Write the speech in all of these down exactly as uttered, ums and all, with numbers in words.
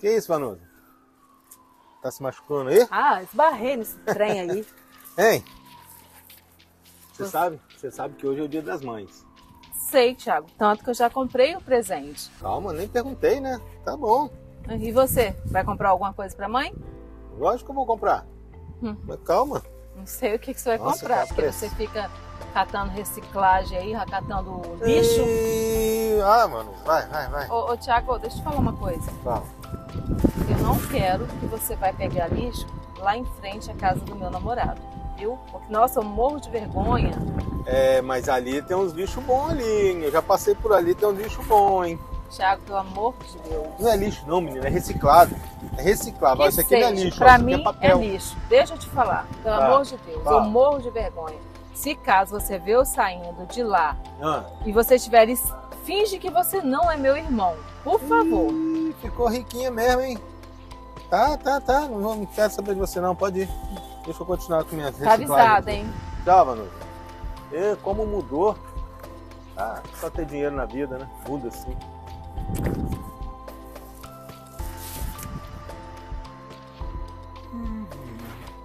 Que isso, Vanusa? Tá se machucando aí? Ah, esbarrei nesse trem aí. Hein? Você sabe, você sabe que hoje é o dia das mães. Sei, Thiago. Tanto que eu já comprei o presente. Calma, nem perguntei, né? Tá bom. E você? Vai comprar alguma coisa pra mãe? Lógico que eu vou comprar. Hum. Mas calma. Não sei o que, que você vai Nossa, comprar, porque você fica catando reciclagem aí, catando lixo. E... Ah, mano, vai, vai, vai. Ô, ô Thiago, deixa eu te falar uma coisa. Fala. Eu não quero que você vai pegar lixo lá em frente à casa do meu namorado, viu? Porque, nossa, eu morro de vergonha. É, mas ali tem uns lixos bons ali, eu já passei por ali, tem uns lixos bons, hein? Thiago, pelo amor de Deus. Não é lixo não, menina, é reciclado. É reciclável, isso aqui não é lixo. Pra mim é, é lixo, deixa eu te falar, pelo tá, amor de Deus, tá. Eu morro de vergonha. Se caso você vê eu saindo de lá ah. e você estiver, finge que você não é meu irmão, por favor. Ih, ficou riquinha mesmo, hein? Tá, tá, tá, não, vou, não quero saber de você não, pode ir. Deixa eu continuar com minhas reciclagens. Tá avisada, hein? Tchau, Vanusa. E como mudou, ah, só ter dinheiro na vida, né? Muda assim.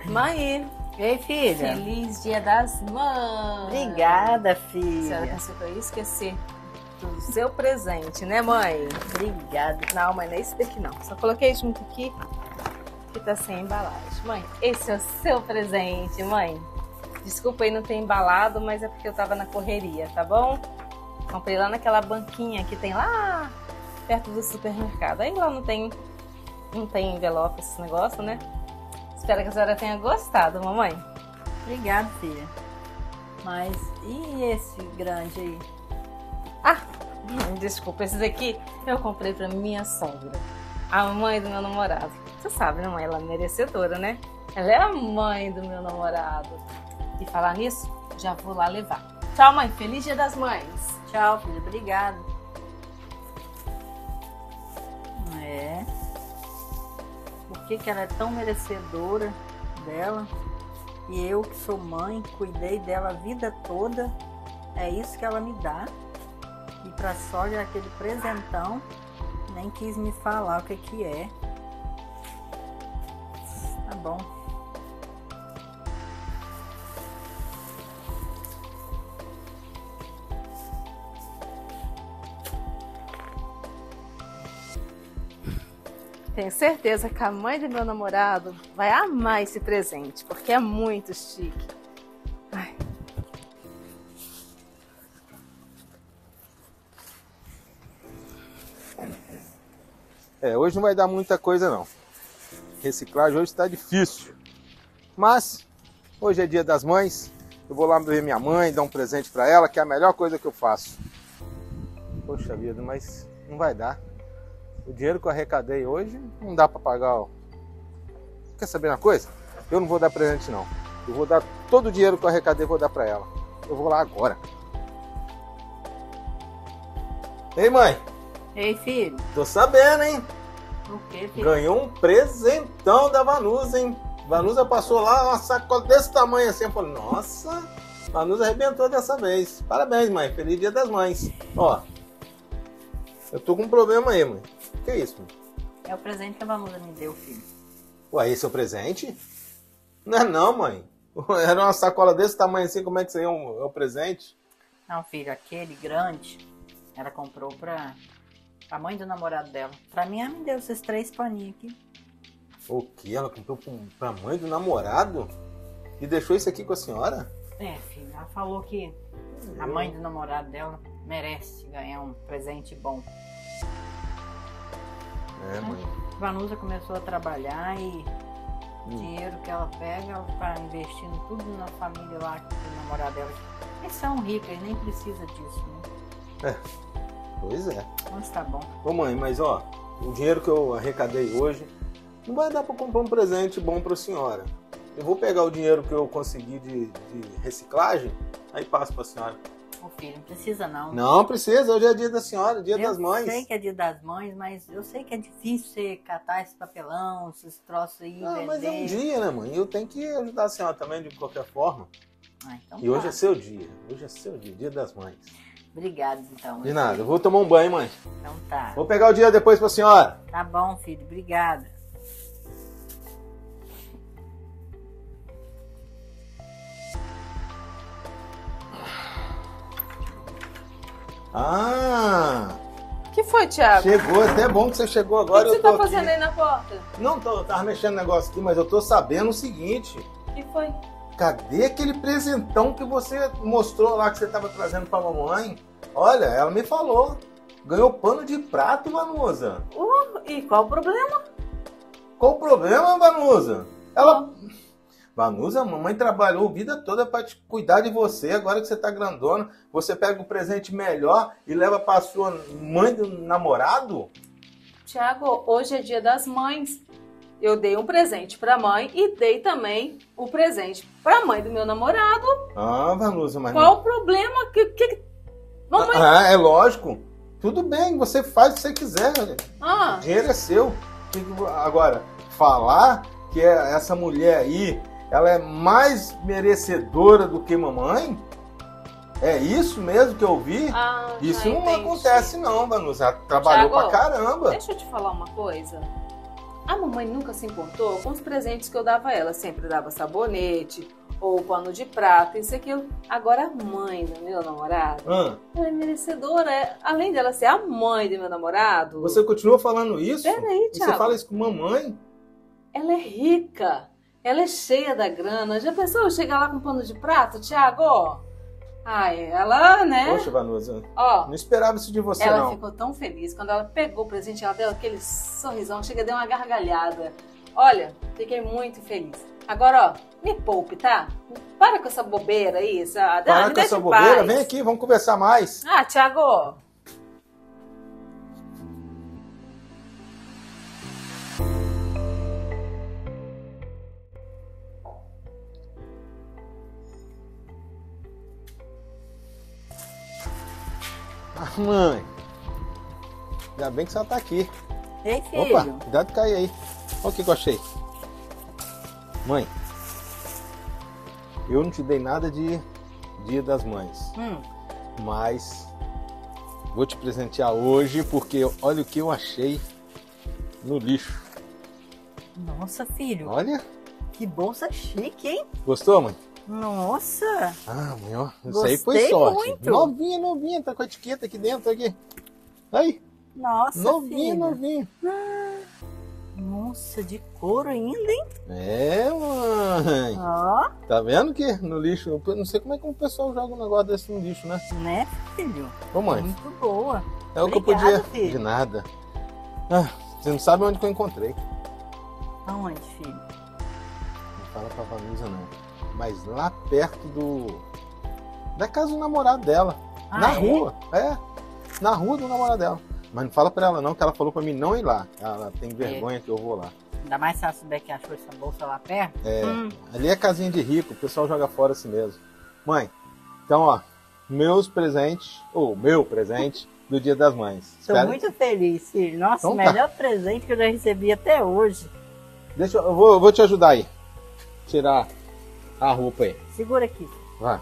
Mãe, ei filha. Feliz Dia das Mães. Obrigada, filha. A senhora conseguiu esquecer do seu presente, né, mãe? Obrigada. Não, mãe, não é esse daqui não. Só coloquei junto aqui que tá sem embalagem. Mãe, esse é o seu presente, mãe. Desculpa aí não ter embalado, mas é porque eu tava na correria, tá bom? Comprei lá naquela banquinha que tem lá perto do supermercado. Aí lá não tem, não tem envelope esse negócio, né? Espero que a senhora tenha gostado, mamãe. Obrigada, filha. Mas e esse grande aí? Ah, desculpa, esse daqui eu comprei pra minha sogra, a mãe do meu namorado. Você sabe, né, mãe? Ela é merecedora, né? Ela é a mãe do meu namorado. E falar nisso, já vou lá levar. Tchau, mãe. Feliz Dia das Mães. Tchau, filha. Obrigada. É. Por que que ela é tão merecedora dela? E eu que sou mãe, cuidei dela a vida toda. É isso que ela me dá. E pra sogra, aquele presentão, nem quis me falar o que que é. Tá bom. Tenho certeza que a mãe do meu namorado vai amar esse presente, porque é muito chique. Ai. É, hoje não vai dar muita coisa não. Reciclagem hoje está difícil. Mas hoje é Dia das Mães, eu vou lá ver minha mãe, dar um presente para ela, que é a melhor coisa que eu faço. Poxa vida, mas não vai dar. O dinheiro que eu arrecadei hoje não dá para pagar. Ó. Quer saber uma coisa? Eu não vou dar presente não. Eu vou dar todo o dinheiro que eu arrecadei, vou dar para ela. Eu vou lá agora. Ei, mãe. Ei, filho. Tô sabendo, hein? O quê, filho? Ganhou um presentão da Vanusa, hein? Vanusa passou lá uma sacola desse tamanho assim. Eu falei, nossa, Vanusa arrebentou dessa vez. Parabéns, mãe. Feliz Dia das Mães. Ó, eu tô com um problema aí, mãe. Que é isso? É o presente que a Vanusa me deu, filho. Ué, esse é o presente? Não é não, mãe. Era uma sacola desse tamanho assim, como é que seria um, um presente? Não, filho, aquele grande, ela comprou pra a mãe do namorado dela. Pra mim, ela me deu esses três paninhos aqui. O quê? Ela comprou pra mãe do namorado? E deixou isso aqui com a senhora? É, filho, ela falou que a mãe do namorado dela merece ganhar um presente bom. É, mãe. A Vanusa começou a trabalhar e o hum. dinheiro que ela pega, ela tá investindo tudo na família lá, do namorado dela. Eles são ricos, eles nem precisam disso, né? É, pois é. Mas tá bom. Ô mãe, mas ó, o dinheiro que eu arrecadei hoje não vai dar pra comprar um presente bom pra senhora. Eu vou pegar o dinheiro que eu consegui de, de reciclagem, aí passo pra senhora. Ô filho, não precisa não. Não precisa, hoje é dia da senhora, dia eu das mães. Eu sei que é dia das mães, mas eu sei que é difícil você catar esse papelão, esses troços aí. Não, vender. Mas é um dia, né, mãe? Eu tenho que ajudar a senhora também de qualquer forma. Ah, então e tá. Hoje é seu dia, hoje é seu dia, dia das mães. Obrigada, então. De nada. Eu vou tomar um banho, mãe. Então tá. Vou pegar o dia depois pra senhora. Tá bom, filho. Obrigada. Ah! Que foi, Thiago? Chegou. Até bom que você chegou agora. O que, que você tá fazendo aqui aí na porta? Não tô. Eu tava mexendo no negócio aqui, mas eu tô sabendo o seguinte. O que foi? Cadê aquele presentão que você mostrou lá que você estava trazendo para a mamãe? Olha, ela me falou. Ganhou pano de prato, Vanusa. Uh, e qual o problema? Qual o problema, Vanusa? Ela... Oh. Vanusa, a mamãe trabalhou a vida toda para te cuidar de você. Agora que você tá grandona, você pega um presente melhor e leva para sua mãe do namorado? Thiago, hoje é dia das mães. Eu dei um presente pra mãe e dei também o um presente pra mãe do meu namorado. Ah, Vanusa, mas... Qual não... o problema? Que, que... Mamãe... Ah, é lógico. Tudo bem, você faz o que você quiser. Ah. O dinheiro é seu. Agora, falar que essa mulher aí, ela é mais merecedora do que mamãe? É isso mesmo que eu vi? Ah, isso não entendi. Acontece não, Vanusa. Ela trabalhou Thiago, pra caramba. Deixa eu te falar uma coisa. A mamãe nunca se importou com os presentes que eu dava a ela. Sempre dava sabonete ou pano de prato, isso e aquilo. Agora a mãe do meu namorado, hum. ela é merecedora. Além dela ser a mãe do meu namorado... Você continua falando isso? Peraí, Thiago. Você fala isso com mamãe? Ela é rica. Ela é cheia da grana. Já pensou eu chegar lá com pano de prato, Thiago? Ai, ela, né? Poxa, Vanusa, ó, não esperava isso de você, ela não. Ela ficou tão feliz. Quando ela pegou o presente, ela deu aquele sorrisão, chega, deu uma gargalhada. Olha, fiquei muito feliz. Agora, ó, me poupe, tá? Para com essa bobeira aí, essa... Para com essa bobeira? Paz. Vem aqui, vamos conversar mais. Ah, Thiago... Mãe, ainda bem que só tá aqui. Ei, filho. Opa, cuidado de cair aí. Olha o que eu achei. Mãe, eu não te dei nada de Dia das Mães. Hum. Mas vou te presentear hoje porque olha o que eu achei no lixo. Nossa, filho. Olha. Que bolsa chique, hein? Gostou, mãe? Nossa! Ah, mãe, ó. Isso aí foi sorte. Muito. Novinha, novinha. Tá com a etiqueta aqui dentro, aqui. Aí. Nossa, novinha, novinha. Ah, nossa, de couro ainda, hein? É, mãe. Ó. Tá vendo que no lixo... Não sei como é que o pessoal joga um negócio desse no lixo, né? Né, filho? Ô, mãe. Muito boa. É o que eu podia... Filho. De nada. Ah, você não sabe onde que eu encontrei. Aonde, filho? Não fala pra Vanusa, não. Mas lá perto do... da casa do namorado dela. Ah, na é? Rua. É. Na rua do namorado dela. Mas não fala pra ela não, que ela falou pra mim não ir lá. Ela tem vergonha é. Que eu vou lá. Ainda mais se ela souber que achou essa bolsa lá perto. É. Hum. Ali é casinha de rico. O pessoal joga fora assim mesmo. Mãe, então ó. Meus presentes. Ou meu presente do Dia das Mães. Estou Espero... muito feliz, filho. Nossa, então, o melhor tá. presente que eu já recebi até hoje. Deixa eu... Eu vou, eu vou te ajudar aí. Tirar... a roupa aí. Segura aqui. Vai.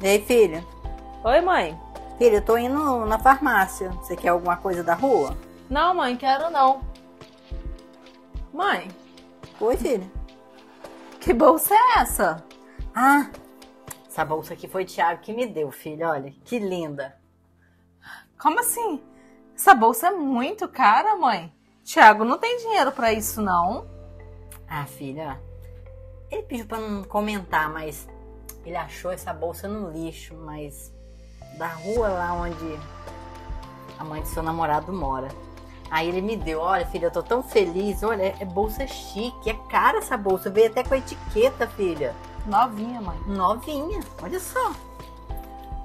E aí, filha? Oi, mãe. Filha, eu tô indo na farmácia. Você quer alguma coisa da rua? Não, mãe, quero não. Mãe. Oi, filha. Que bolsa é essa? Ah, essa bolsa aqui foi o Thiago que me deu, filho. Olha, que linda. Como assim? Essa bolsa é muito cara, mãe. Thiago não tem dinheiro pra isso, não. Ah, filha. Ele pediu pra não comentar, mas... ele achou essa bolsa no lixo, mas... da rua lá onde... a mãe do seu namorado mora. Aí ele me deu. Olha, filha, eu tô tão feliz. Olha, é bolsa chique. É cara essa bolsa. Veio até com a etiqueta, filha. Novinha, mãe. Novinha, olha só.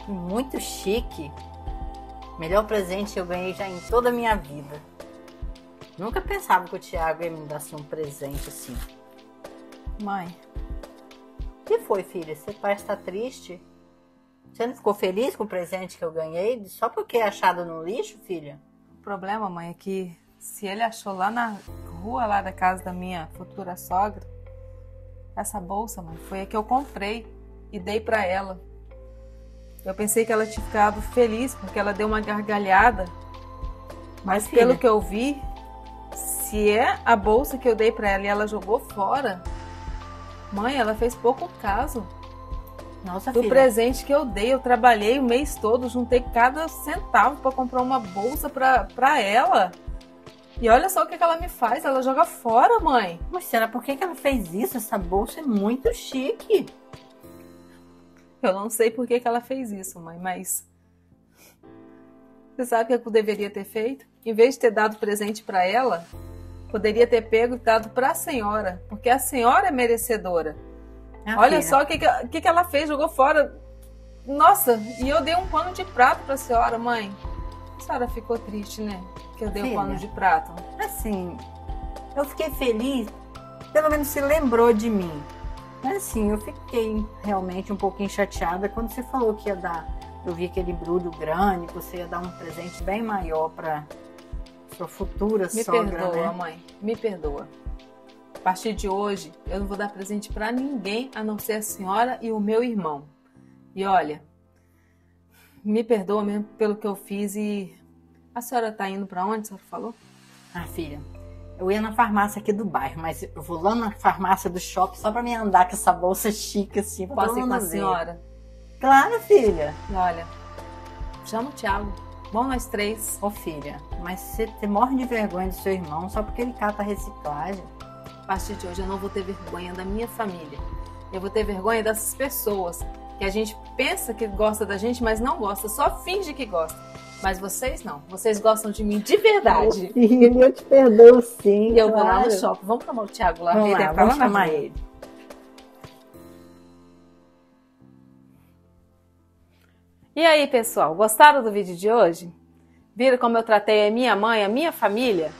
Muito chique. Melhor presente que eu ganhei já em toda a minha vida. Nunca pensava que o Thiago ia me dar assim, um presente assim. Mãe. O que foi, filha? Você parece estar triste? Você não ficou feliz com o presente que eu ganhei só porque é achado no lixo, filha? O problema, mãe, é que se ele achou lá na rua, lá da casa da minha futura sogra, essa bolsa, mãe, foi a que eu comprei e dei pra ela. Eu pensei que ela tinha ficado feliz porque ela deu uma gargalhada. Mas, Mas pelo filha... que eu vi, se é a bolsa que eu dei pra ela e ela jogou fora, mãe, ela fez pouco caso. Nossa, do filha. Presente que eu dei, eu trabalhei o mês todo, juntei cada centavo pra comprar uma bolsa pra, pra ela. E olha só o que, que ela me faz, ela joga fora, mãe. Mas será por que, que ela fez isso? Essa bolsa é muito chique. Eu não sei por que, que ela fez isso, mãe, mas... Você sabe o que eu deveria ter feito? Em vez de ter dado presente pra ela, poderia ter pego e dado pra senhora, porque a senhora é merecedora. Ah, olha filha. Só o que, que, que ela fez, jogou fora. Nossa, e eu dei um pano de prato pra senhora, mãe. A senhora ficou triste, né? Que eu dei filha, um pano de prato. Assim, eu fiquei feliz, pelo menos se lembrou de mim. Mas assim, eu fiquei realmente um pouquinho chateada quando você falou que ia dar. Eu vi aquele embrulho grande, que você ia dar um presente bem maior para sua futura me sogra. Me perdoa, né? Mãe, me perdoa. A partir de hoje, eu não vou dar presente para ninguém, a não ser a senhora e o meu irmão. E olha, me perdoa mesmo pelo que eu fiz e... A senhora tá indo para onde, a senhora falou? Ah, filha... Eu ia na farmácia aqui do bairro, mas eu vou lá na farmácia do shopping só pra me andar com essa bolsa chique assim. Posso ir com a senhora? Claro, filha. Olha, chama o Thiago. Vamos nós três. Ô, filha, mas você morre de vergonha do seu irmão só porque ele cata reciclagem. A partir de hoje eu não vou ter vergonha da minha família. Eu vou ter vergonha dessas pessoas que a gente pensa que gosta da gente, mas não gosta, só finge que gosta. Mas vocês não. Vocês gostam de mim de verdade. Meu filho, eu te perdoo sim, e eu claro. Vou lá no shopping. Vamos chamar o Thiago lá. Vamos lá, deve vamos chamar ele. E aí, pessoal, gostaram do vídeo de hoje? Viram como eu tratei a minha mãe, a minha família?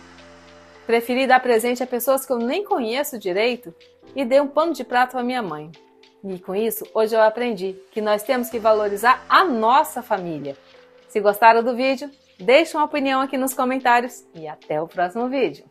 Preferi dar presente a pessoas que eu nem conheço direito e dei um pano de prato à minha mãe. E com isso, hoje eu aprendi que nós temos que valorizar a nossa família. Se gostaram do vídeo, deixe uma opinião aqui nos comentários e até o próximo vídeo.